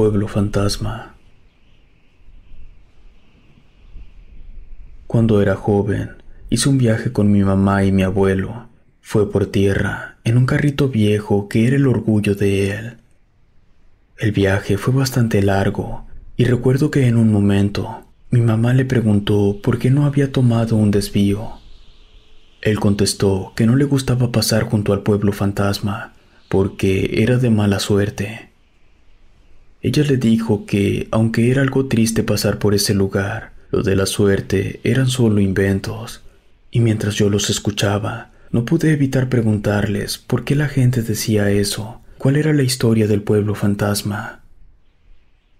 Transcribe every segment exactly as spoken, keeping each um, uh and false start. pueblo fantasma. Cuando era joven, hice un viaje con mi mamá y mi abuelo. Fue por tierra, en un carrito viejo que era el orgullo de él. El viaje fue bastante largo, y recuerdo que en un momento, mi mamá le preguntó por qué no había tomado un desvío. Él contestó que no le gustaba pasar junto al pueblo fantasma, porque era de mala suerte. Ella le dijo que, aunque era algo triste pasar por ese lugar, lo de la suerte eran solo inventos, y mientras yo los escuchaba, no pude evitar preguntarles por qué la gente decía eso, cuál era la historia del pueblo fantasma.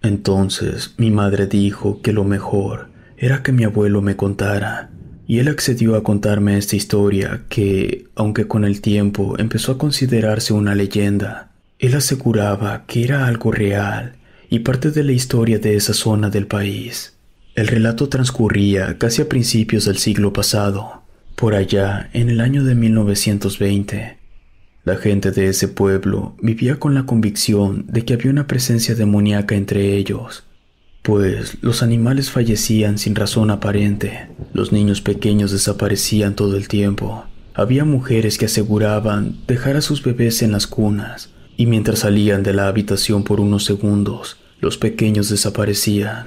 Entonces mi madre dijo que lo mejor era que mi abuelo me contara, y él accedió a contarme esta historia que, aunque con el tiempo empezó a considerarse una leyenda, él aseguraba que era algo real y parte de la historia de esa zona del país. El relato transcurría casi a principios del siglo pasado, por allá en el año de mil novecientos veinte. La gente de ese pueblo vivía con la convicción de que había una presencia demoníaca entre ellos, pues los animales fallecían sin razón aparente, los niños pequeños desaparecían todo el tiempo, había mujeres que aseguraban dejar a sus bebés en las cunas, y mientras salían de la habitación por unos segundos, los pequeños desaparecían.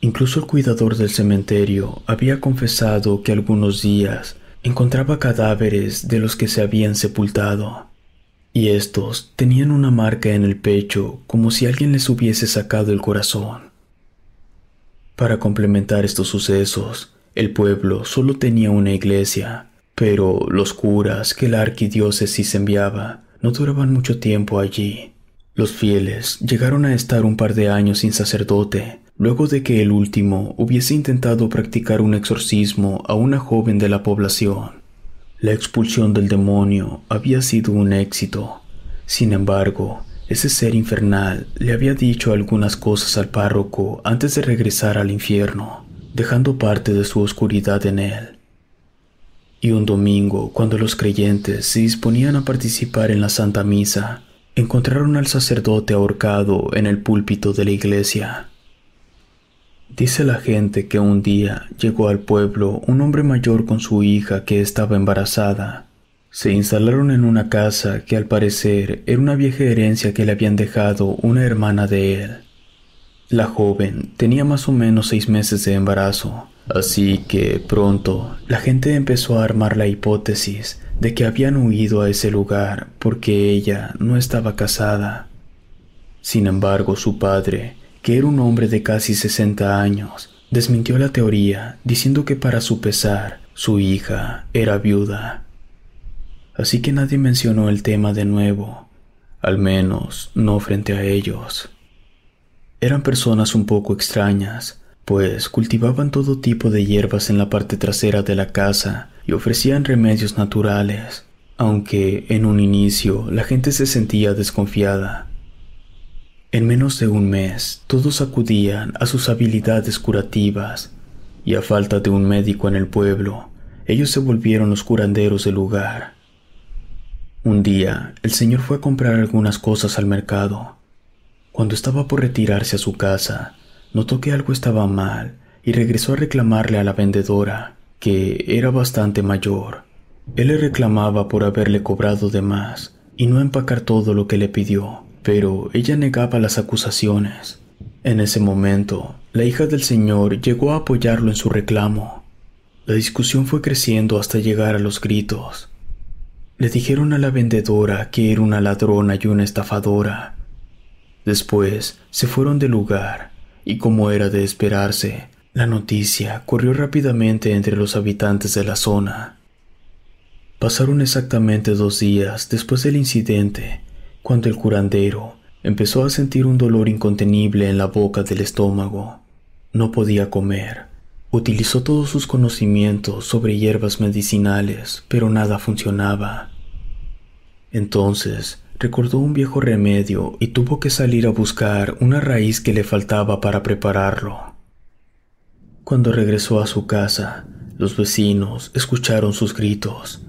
Incluso el cuidador del cementerio había confesado que algunos días encontraba cadáveres de los que se habían sepultado, y estos tenían una marca en el pecho como si alguien les hubiese sacado el corazón. Para complementar estos sucesos, el pueblo solo tenía una iglesia, pero los curas que la arquidiócesis enviaba no duraban mucho tiempo allí. Los fieles llegaron a estar un par de años sin sacerdote, luego de que el último hubiese intentado practicar un exorcismo a una joven de la población. La expulsión del demonio había sido un éxito. Sin embargo, ese ser infernal le había dicho algunas cosas al párroco antes de regresar al infierno, dejando parte de su oscuridad en él. Y un domingo, cuando los creyentes se disponían a participar en la Santa Misa, encontraron al sacerdote ahorcado en el púlpito de la iglesia. Dice la gente que un día llegó al pueblo un hombre mayor con su hija que estaba embarazada. Se instalaron en una casa que al parecer era una vieja herencia que le habían dejado una hermana de él. La joven tenía más o menos seis meses de embarazo, así que pronto la gente empezó a armar la hipótesis de que habían huido a ese lugar porque ella no estaba casada. Sin embargo, su padre, que era un hombre de casi sesenta años, desmintió la teoría, diciendo que para su pesar, su hija era viuda. Así que nadie mencionó el tema de nuevo, al menos no frente a ellos. Eran personas un poco extrañas, pues cultivaban todo tipo de hierbas en la parte trasera de la casa y ofrecían remedios naturales, aunque en un inicio la gente se sentía desconfiada. En menos de un mes, todos acudían a sus habilidades curativas, y a falta de un médico en el pueblo, ellos se volvieron los curanderos del lugar. Un día, el señor fue a comprar algunas cosas al mercado. Cuando estaba por retirarse a su casa, notó que algo estaba mal y regresó a reclamarle a la vendedora, que era bastante mayor. Él le reclamaba por haberle cobrado de más y no empacar todo lo que le pidió, pero ella negaba las acusaciones. En ese momento, la hija del señor llegó a apoyarlo en su reclamo. La discusión fue creciendo hasta llegar a los gritos. Le dijeron a la vendedora que era una ladrona y una estafadora. Después, se fueron del lugar, y como era de esperarse, la noticia corrió rápidamente entre los habitantes de la zona. Pasaron exactamente dos días después del incidente, cuando el curandero empezó a sentir un dolor incontenible en la boca del estómago. No podía comer. Utilizó todos sus conocimientos sobre hierbas medicinales, pero nada funcionaba. Entonces, recordó un viejo remedio y tuvo que salir a buscar una raíz que le faltaba para prepararlo. Cuando regresó a su casa, los vecinos escucharon sus gritos.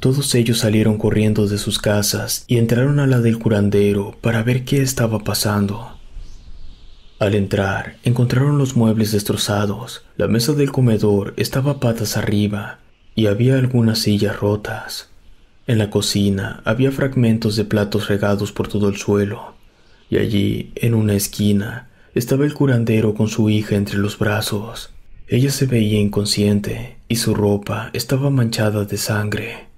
Todos ellos salieron corriendo de sus casas y entraron a la del curandero para ver qué estaba pasando. Al entrar, encontraron los muebles destrozados, la mesa del comedor estaba patas arriba y había algunas sillas rotas. En la cocina había fragmentos de platos regados por todo el suelo, y allí, en una esquina, estaba el curandero con su hija entre los brazos. Ella se veía inconsciente y su ropa estaba manchada de sangre.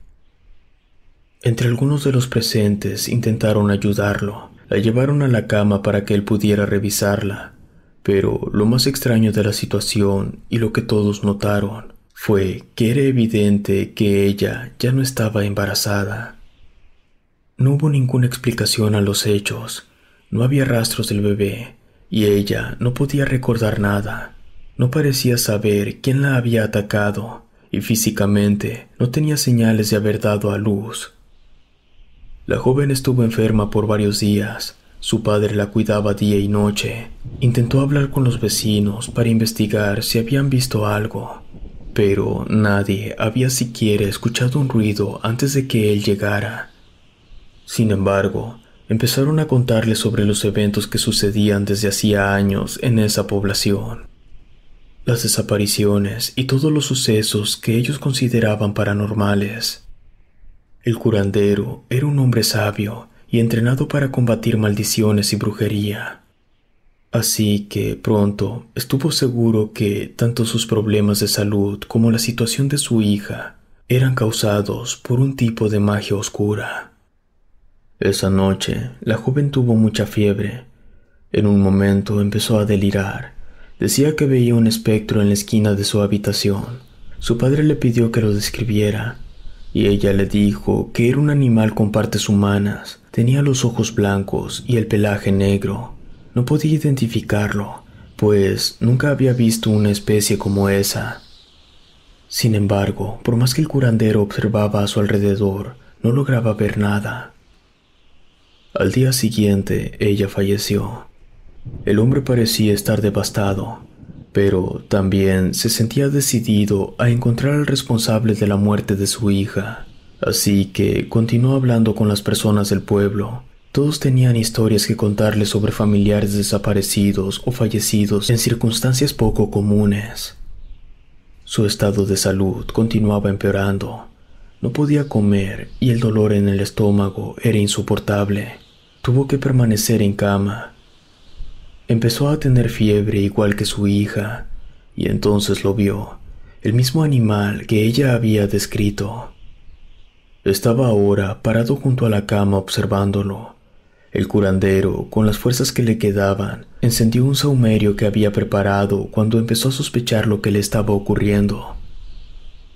Entre algunos de los presentes intentaron ayudarlo. La llevaron a la cama para que él pudiera revisarla, pero lo más extraño de la situación y lo que todos notaron fue que era evidente que ella ya no estaba embarazada. No hubo ninguna explicación a los hechos, no había rastros del bebé y ella no podía recordar nada. No parecía saber quién la había atacado y físicamente no tenía señales de haber dado a luz. La joven estuvo enferma por varios días. Su padre la cuidaba día y noche. Intentó hablar con los vecinos para investigar si habían visto algo, pero nadie había siquiera escuchado un ruido antes de que él llegara. Sin embargo, empezaron a contarle sobre los eventos que sucedían desde hacía años en esa población. Las desapariciones y todos los sucesos que ellos consideraban paranormales. El curandero era un hombre sabio y entrenado para combatir maldiciones y brujería. Así que pronto estuvo seguro que tanto sus problemas de salud como la situación de su hija eran causados por un tipo de magia oscura. Esa noche, la joven tuvo mucha fiebre. En un momento empezó a delirar. Decía que veía un espectro en la esquina de su habitación. Su padre le pidió que lo describiera. Y ella le dijo que era un animal con partes humanas. Tenía los ojos blancos y el pelaje negro. No podía identificarlo, pues nunca había visto una especie como esa. Sin embargo, por más que el curandero observaba a su alrededor, no lograba ver nada. Al día siguiente, ella falleció. El hombre parecía estar devastado, pero también se sentía decidido a encontrar al responsable de la muerte de su hija. Así que continuó hablando con las personas del pueblo. Todos tenían historias que contarle sobre familiares desaparecidos o fallecidos en circunstancias poco comunes. Su estado de salud continuaba empeorando. No podía comer y el dolor en el estómago era insoportable. Tuvo que permanecer en cama. Empezó a tener fiebre igual que su hija, y entonces lo vio, el mismo animal que ella había descrito. Estaba ahora parado junto a la cama observándolo. El curandero, con las fuerzas que le quedaban, encendió un sahumerio que había preparado cuando empezó a sospechar lo que le estaba ocurriendo.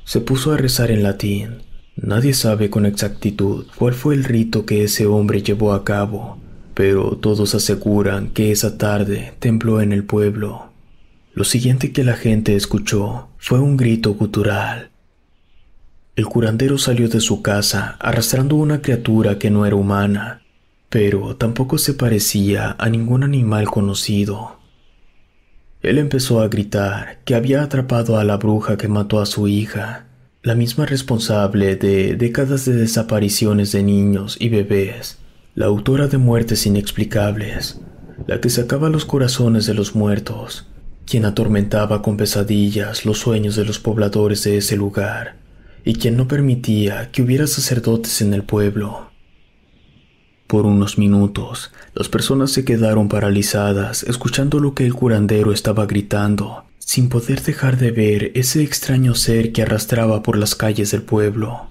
Se puso a rezar en latín. Nadie sabe con exactitud cuál fue el rito que ese hombre llevó a cabo, pero todos aseguran que esa tarde tembló en el pueblo. Lo siguiente que la gente escuchó fue un grito gutural. El curandero salió de su casa arrastrando una criatura que no era humana, pero tampoco se parecía a ningún animal conocido. Él empezó a gritar que había atrapado a la bruja que mató a su hija, la misma responsable de décadas de desapariciones de niños y bebés, la autora de muertes inexplicables, la que sacaba los corazones de los muertos, quien atormentaba con pesadillas los sueños de los pobladores de ese lugar, y quien no permitía que hubiera sacerdotes en el pueblo. Por unos minutos, las personas se quedaron paralizadas escuchando lo que el curandero estaba gritando, sin poder dejar de ver ese extraño ser que arrastraba por las calles del pueblo.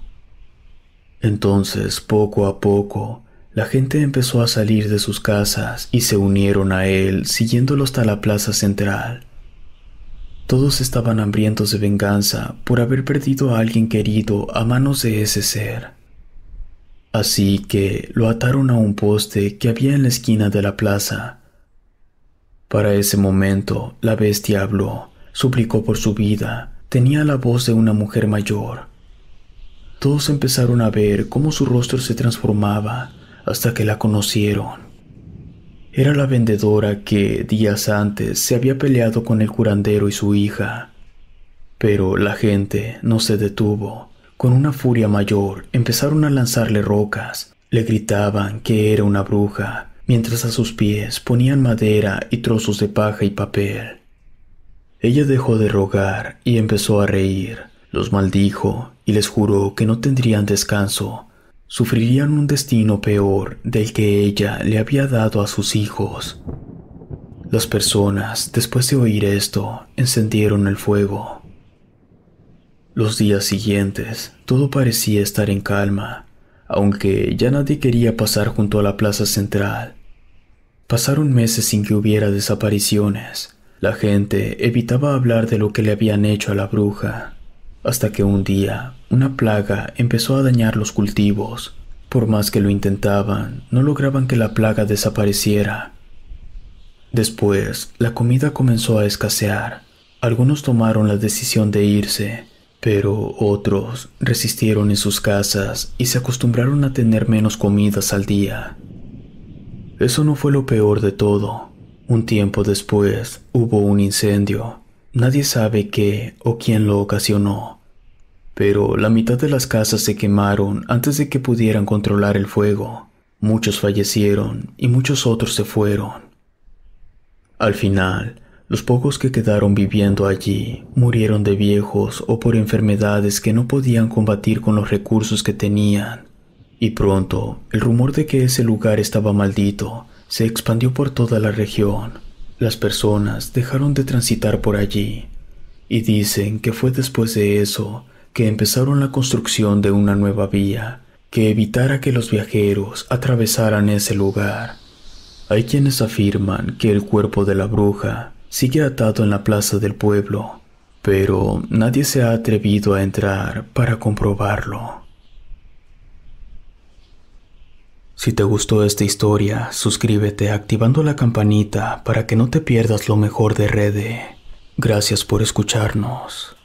Entonces, poco a poco, la gente empezó a salir de sus casas y se unieron a él, siguiéndolo hasta la plaza central. Todos estaban hambrientos de venganza por haber perdido a alguien querido a manos de ese ser. Así que lo ataron a un poste que había en la esquina de la plaza. Para ese momento, la bestia habló, suplicó por su vida, tenía la voz de una mujer mayor. Todos empezaron a ver cómo su rostro se transformaba, hasta que la conocieron. Era la vendedora que días antes se había peleado con el curandero y su hija. Pero la gente no se detuvo. Con una furia mayor empezaron a lanzarle rocas. Le gritaban que era una bruja, mientras a sus pies ponían madera y trozos de paja y papel. Ella dejó de rogar y empezó a reír, los maldijo y les juró que no tendrían descanso, sufrirían un destino peor del que ella le había dado a sus hijos. Las personas, después de oír esto, encendieron el fuego. Los días siguientes, todo parecía estar en calma, aunque ya nadie quería pasar junto a la plaza central. Pasaron meses sin que hubiera desapariciones. La gente evitaba hablar de lo que le habían hecho a la bruja, hasta que un día, una plaga empezó a dañar los cultivos. Por más que lo intentaban, no lograban que la plaga desapareciera. Después, la comida comenzó a escasear. Algunos tomaron la decisión de irse, pero otros resistieron en sus casas y se acostumbraron a tener menos comidas al día. Eso no fue lo peor de todo. Un tiempo después, hubo un incendio. Nadie sabe qué o quién lo ocasionó, pero la mitad de las casas se quemaron antes de que pudieran controlar el fuego. Muchos fallecieron y muchos otros se fueron. Al final, los pocos que quedaron viviendo allí murieron de viejos o por enfermedades que no podían combatir con los recursos que tenían. Y pronto, el rumor de que ese lugar estaba maldito se expandió por toda la región. Las personas dejaron de transitar por allí, y dicen que fue después de eso que empezaron la construcción de una nueva vía que evitara que los viajeros atravesaran ese lugar. Hay quienes afirman que el cuerpo de la bruja sigue atado en la plaza del pueblo, pero nadie se ha atrevido a entrar para comprobarlo. Si te gustó esta historia, suscríbete activando la campanita para que no te pierdas lo mejor de REDE. Gracias por escucharnos.